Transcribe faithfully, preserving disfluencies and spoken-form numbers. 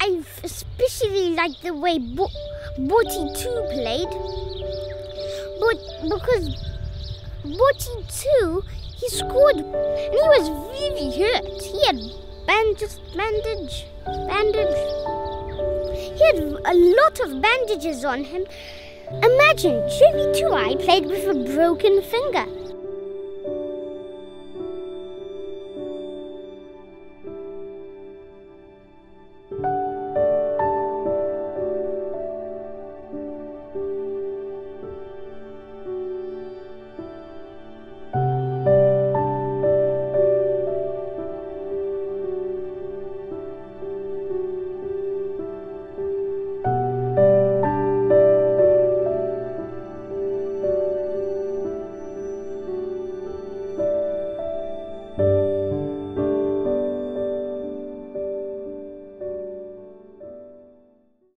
I especially like the way Bo Botitu played, but because Botitu, he scored and he was really hurt. He had bandage, bandage, bandage. He had a lot of bandages on him. Imagine Jerry Tuwai played with a broken finger.